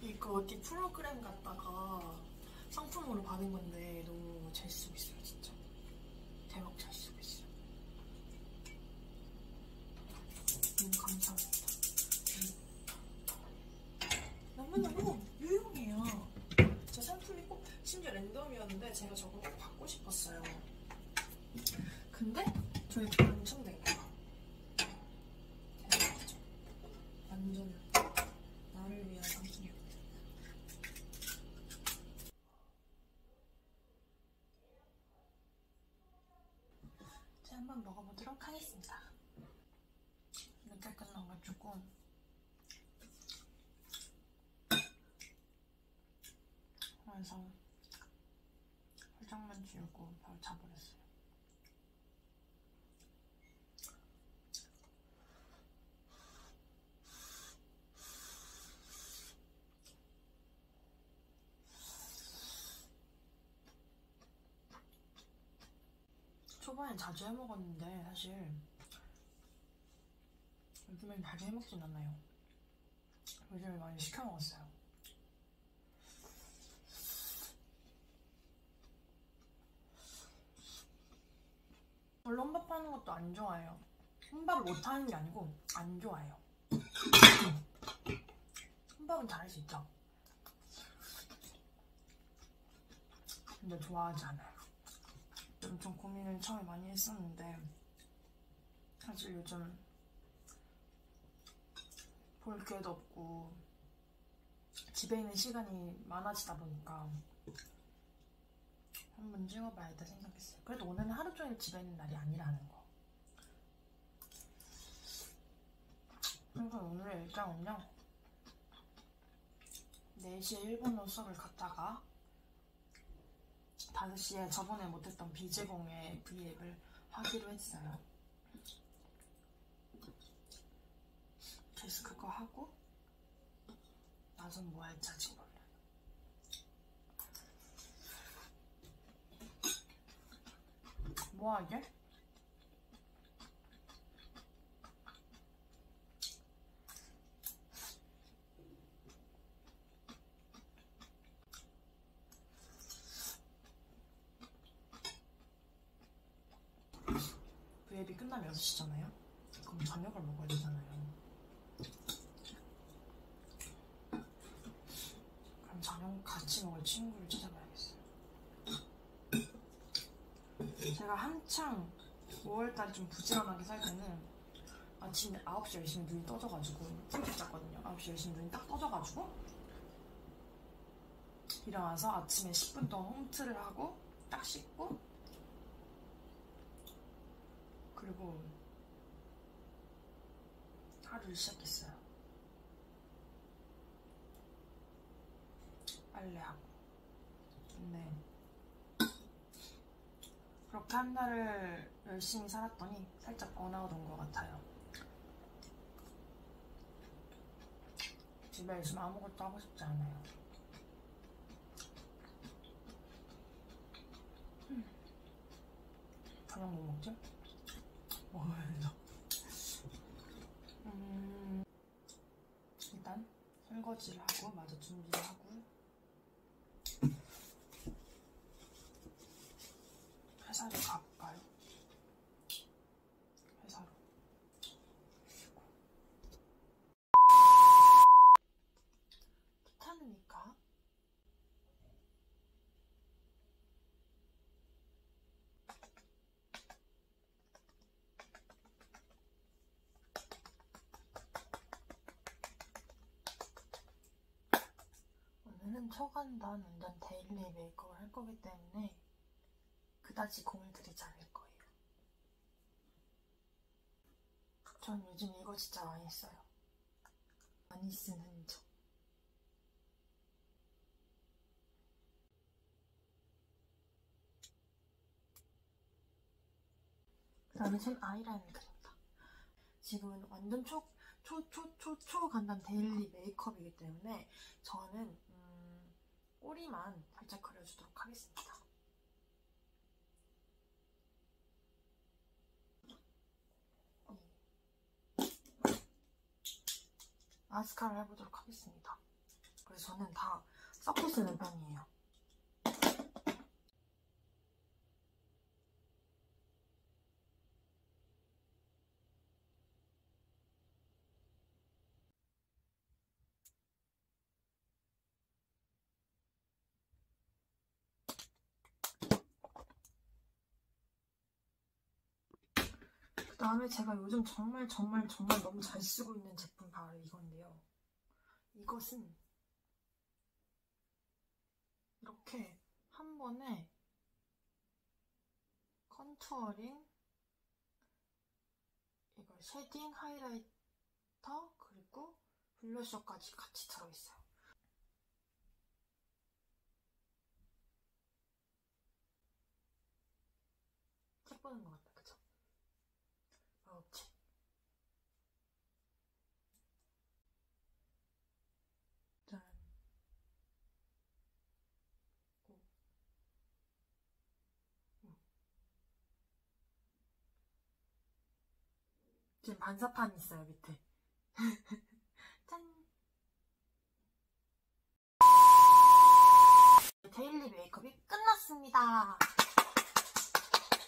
이거 어디 프로그램 갔다가 상품으로 받은 건데 너무 잘 쓰고 있어요. 진짜 대박 잘 쓰고 있어요. 너무 감사합니다. 너무너무 유용해요. 제 상품이 꼭 심지어 랜덤이었는데 제가 저거 꼭 받고 싶었어요. 근데 저희 당첨된 거야. 대박이죠. 완전 나를 위한 상품이었어요. 한번 먹어보도록 하겠습니다. 이렇게 끝나가지고 그래서 살짝만 지우고 바로 자버렸어요. 초반엔 자주 해먹었는데 사실 요즘엔 자주 해먹진 않아요. 요즘에 많이 시켜먹었어요. 원래 혼밥 하는 것도 안 좋아해요. 혼밥을 못하는 게 아니고 안 좋아해요. 혼밥은 잘할 수 있죠. 근데 좋아하지 않아요. 엄청 고민을 처음에 많이 했었는데 사실 요즘 볼 기회도 없고 집에 있는 시간이 많아지다 보니까 한번 찍어봐야겠다 생각했어요. 그래도 오늘은 하루 종일 집에 있는 날이 아니라는 거. 그러니까 오늘의 일정은요, 4시에 일본어 수업을 갔다가 5시에 저번에 못했던 비제공의 브이앱을 하기로 했어요. 그래서 그거 하고 나서 뭐 할지 아직 몰라요. 뭐 하게? 브이앱이 끝나면 6시잖아요? 그럼 저녁을 먹어야 되잖아요. 그럼 저녁 같이 먹을 친구를 찾아봐야겠어요. 제가 한창 5월달에 좀 부지런하게 살 때는 아침에 9시, 10시에 눈이 떠져가지고 꿀팁 잤거든요. 9시, 10시에 눈이 딱 떠져가지고 일어나서 아침에 10분 동안 홈트를 하고 딱 씻고 그리고 하루를 시작했어요. 빨래하고. 근데 그렇게 한 달을 열심히 살았더니 살짝 번아웃 온 것 같아요. 집에 요즘 아무것도 하고 싶지 않아요. 저녁 뭐 먹지? 일단 설거지를 하고 마저 준비를 하고 회사로 갈까요? 회사로 귀찮으니까 처간단 완전 데일리 메이크업을 할 거기 때문에 그다지 공을 들이지 않을 거예요. 전 요즘 이거 진짜 많이 써요. 많이 쓰는 저 나는 손 아이라인을 그린다. 지금은 완전 초 간단 데일리 메이크업이기 때문에 저는 꼬리만 살짝 그려주도록 하겠습니다. 마스카라를 해보도록 하겠습니다. 그래서 저는 다 섞고 쓰는 편이에요. 그 다음에 제가 요즘 정말 너무 잘 쓰고 있는 제품 바로 이건데요. 이것은 이렇게 한 번에 컨투어링, 이걸 쉐딩, 하이라이터, 그리고 블러셔까지 같이 들어있어요. 책 보는 것 같아요. 지금 반사판이 있어요, 밑에. 짠! 데일리 메이크업이 끝났습니다.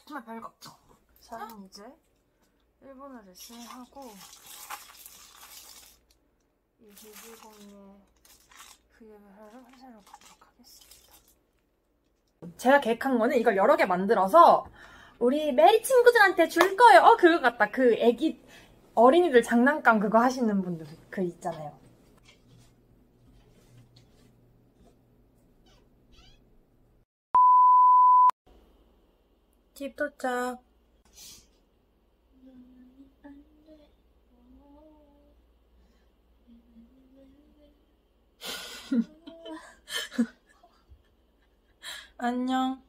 정말 별거 없죠? 저는 이제 일본어를 수행하고 이 비즈공예 브이앱을 하러 회사로 가도록 하겠습니다. 제가 계획한 거는 이걸 여러 개 만들어서 우리 메리 친구들한테 줄 거예요. 그거 같다. 그 애기 어린이들 장난감 그거 하시는 분들 그 있잖아요. 집 도착. 안녕.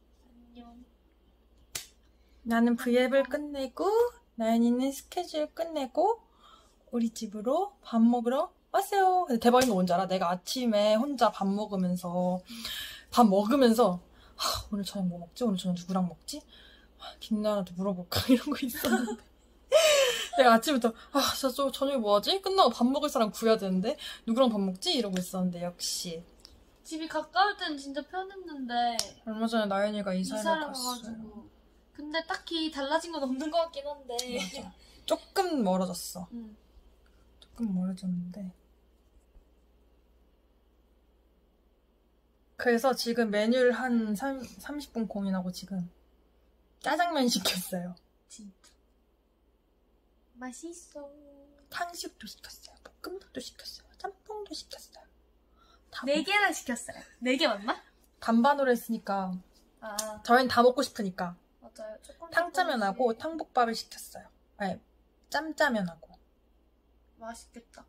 나는 브이앱을 끝내고 나연이는 스케줄 끝내고 우리 집으로 밥 먹으러 왔어요. 근데 대박인 거 뭔지 알아? 내가 아침에 혼자 밥 먹으면서 오늘 저녁 뭐 먹지? 오늘 저녁 누구랑 먹지? 김나연한테 물어볼까? 이런 거 있었는데 내가 아침부터 진짜 저녁에 뭐 하지? 끝나고 밥 먹을 사람 구해야 되는데 누구랑 밥 먹지? 이러고 있었는데 역시 집이 가까울 땐 진짜 편했는데 얼마 전에 나연이가 이사를 갔어요. 근데 딱히 달라진 건 없는 것 같긴 한데 맞아. 조금 멀어졌어. 조금 멀어졌는데 그래서 지금 메뉴를 한 30분 고민하고 지금 짜장면 시켰어요. 진짜 맛있어. 탕수육도 시켰어요. 볶음밥도 시켰어요. 짬뽕도 시켰어요. 4개나 시켰어요. 4개 맞나? 반반으로 했으니까 저희는 다 먹고 싶으니까 맞아요. 탕짜면하고 탕볶밥을 시켰어요. 아니, 짬짜면하고. 맛있겠다.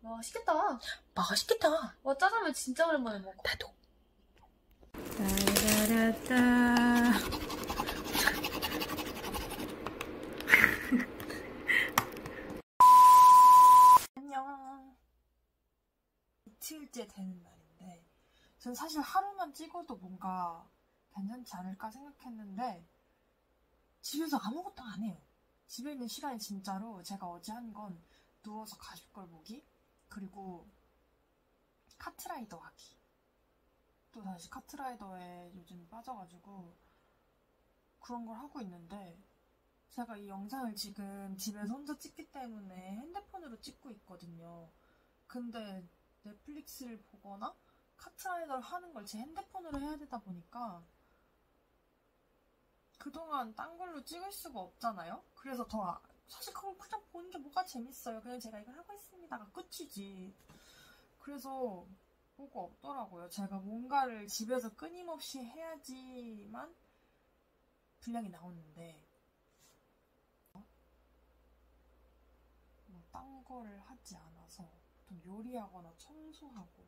맛있겠다. 맛있겠다. 와, 짜장면 진짜 오랜만에 먹어. 나도. 따라라따. 안녕. 이틀째 되는 날인데 전 사실 하루만 찍어도 뭔가 괜찮지 않을까 생각했는데 집에서 아무것도 안 해요. 집에 있는 시간이 진짜로 제가 어제 한 건 누워서 가죽걸 보기 그리고 카트라이더 하기. 또 다시 카트라이더에 요즘 빠져가지고 그런 걸 하고 있는데 제가 이 영상을 지금 집에서 혼자 찍기 때문에 핸드폰으로 찍고 있거든요. 근데 넷플릭스를 보거나 카트라이더를 하는 걸 제 핸드폰으로 해야 되다 보니까 그동안 딴 걸로 찍을 수가 없잖아요? 그래서 더 사실 그걸 그냥 보는 게 뭐가 재밌어요. 그냥 제가 이걸 하고 있습니다가 끝이지. 그래서 뭐가 없더라고요. 제가 뭔가를 집에서 끊임없이 해야지만 분량이 나오는데 뭐 딴 거를 하지 않아서 보통 요리하거나 청소하고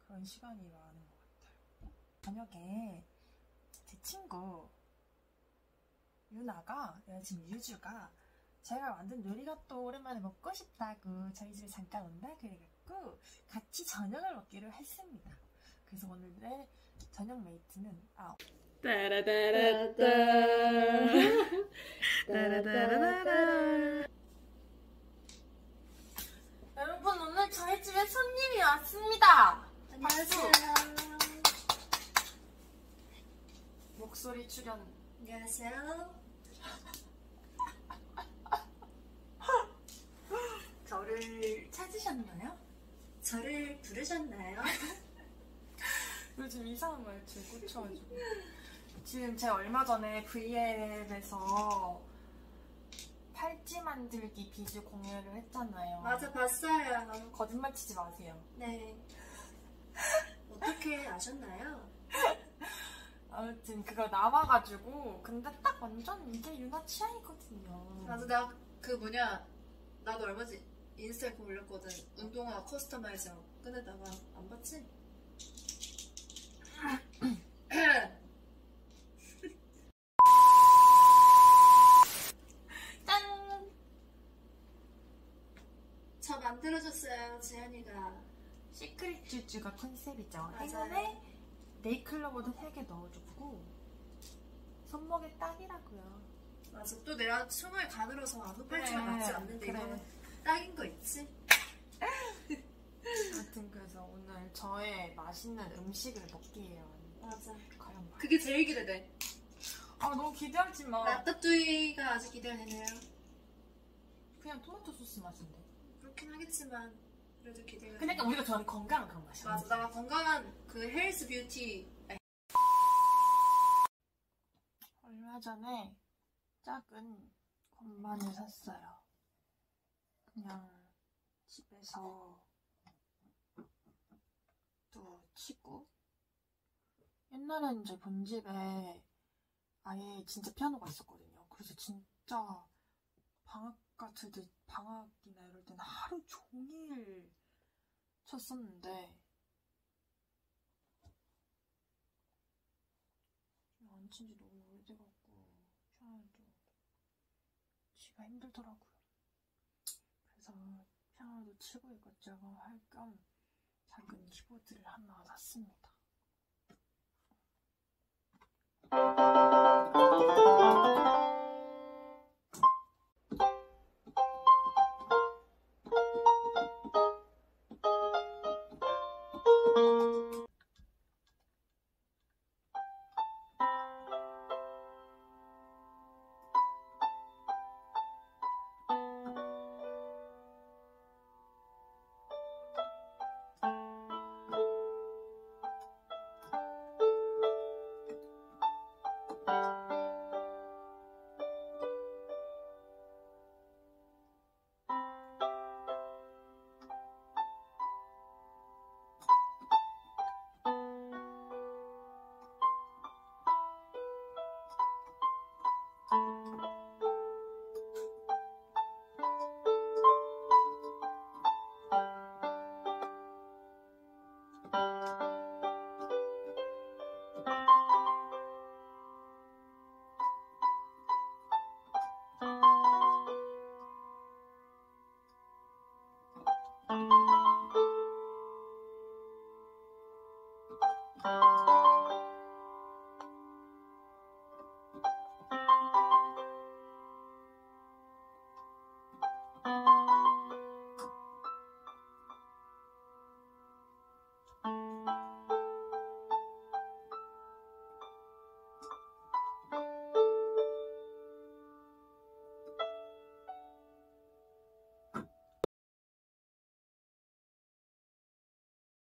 그런 시간이 많은 것 같아요. 저녁에 제 친구 유주가 제가 만든 요리가 오랜만에 먹고 싶다고 저희 집에 잠깐 온다 그래갖고 같이 저녁을 먹기로 했습니다. 그래서 오늘의 저녁 메이트는 따라따라따. 여러분, 오늘 저희 집에 손님이 왔습니다. 안녕하세요. 목소리 출연. 안녕하세요. 저를 찾으셨나요? 저를 부르셨나요? 요즘 이상한 말 들고 쳐가지고. 지금 제가 얼마 전에 VL에서 팔찌 만들기 비즈 공예를 했잖아요. 맞아, 봤어요. 거짓말 치지 마세요. 네. 어떻게 아셨나요? 아무튼 그거 나와가지고, 근데 딱 완전 이게 유나 취향이거든요. 맞아, 나도 얼마 전 인스타에 그거 올렸거든. 운동화 커스터마이저. 근데 나가 안 봤지? 짠! 저 만들어줬어요, 재현이가. 시크릿 주주가 컨셉이죠. 행운에 네이클로버도 3개 넣어줬고 손목에 딱이라고요. 맞아, 또 내가 춤을 가늘어서 아무 팔찌가 맞지 않는데 그래. 이거는 딱인 거 있지? 아무튼 그래서 오늘 저의 맛있는 음식을 먹기에요. 맞아. 과연 그게 제일 기대돼. 아, 너무 기대하지 마. 라따뚜이가 아주 기대가 되네요. 그냥 토마토 소스 맛인데. 그렇긴 하겠지만 그래도 기대가. 그러니까 우리가 좋아하는 건강한 그런 맛이야. 맞아, 나 건강한 그 헬스 뷰티. 얼마 전에 작은 건반을 샀어요. 그냥 집에서 또 치고. 옛날엔 이제 본집에 아예 진짜 피아노가 있었거든요. 그래서 진짜 방학 같은 때, 방학이나 이럴 땐 하루 종일 쳤었는데 안 친 지 너무 오래돼갖고 피아노도 치기가 힘들더라고요. 그래서 피아노도 치고 이것저것 할 겸 작은 키보드를 하나 샀습니다.